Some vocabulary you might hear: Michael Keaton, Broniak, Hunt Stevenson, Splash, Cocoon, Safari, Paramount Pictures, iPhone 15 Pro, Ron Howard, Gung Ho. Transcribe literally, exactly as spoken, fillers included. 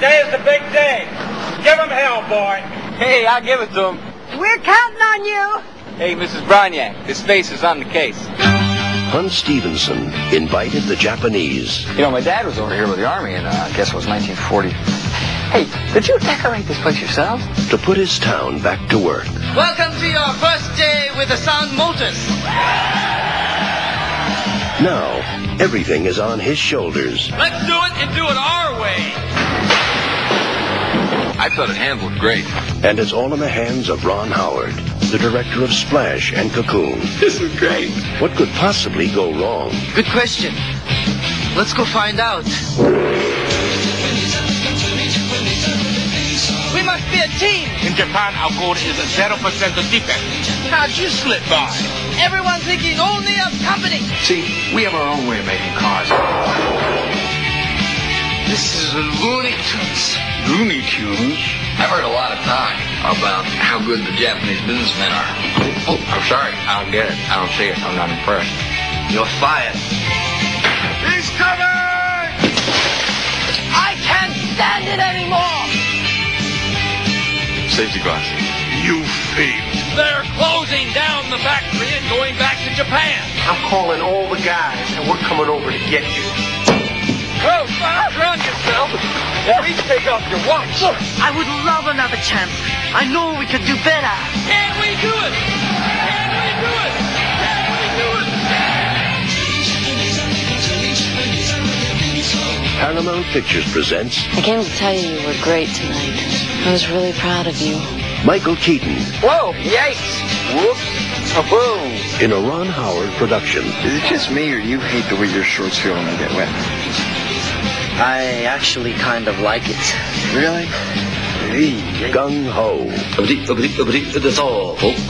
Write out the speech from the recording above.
Today is the big day. Give him hell, boy. Hey, I'll give it to him. We're counting on you. Hey, Missus Broniak, this face is on the case. Hunt Stevenson invited the Japanese. You know, my dad was over here with the Army, and uh, I guess it was nineteen forty. Hey, did you decorate this place yourself? To put his town back to work. Welcome to your first day with the Sound Motors. Now, everything is on his shoulders. Let's do it and do it our way. I thought it handled great. And it's all in the hands of Ron Howard, the director of Splash and Cocoon. This is great. What could possibly go wrong? Good question. Let's go find out. We must be a team. In Japan, our goal is a zero percent defense. How'd you slip by? Everyone's thinking only of company. See, we have our own way of making cars. This is a Looney Tunes. Looney Tunes? I've heard a lot of talk about how good the Japanese businessmen are. Oh, I'm sorry. I don't get it. I don't see it. I'm not impressed. You're fired. He's coming! I can't stand it anymore! Safety glasses. You failed. They're closing down the factory and going back to Japan. I'm calling all the guys, and we're coming over to get you. Oh, stop around yourself. Please take off your watch. Look, I would love another chance. I know we could do better. Can we do it? Can we do it? Can we do it? Paramount Pictures presents... I came to tell you you were great tonight. I was really proud of you. Michael Keaton. Whoa, yikes. Whoops. Kaboom. In a Ron Howard production. Is it just me, or you hate the way your shorts feel when they get wet? I actually kind of like it. Really? Hey. Gung Ho. That's all, folks.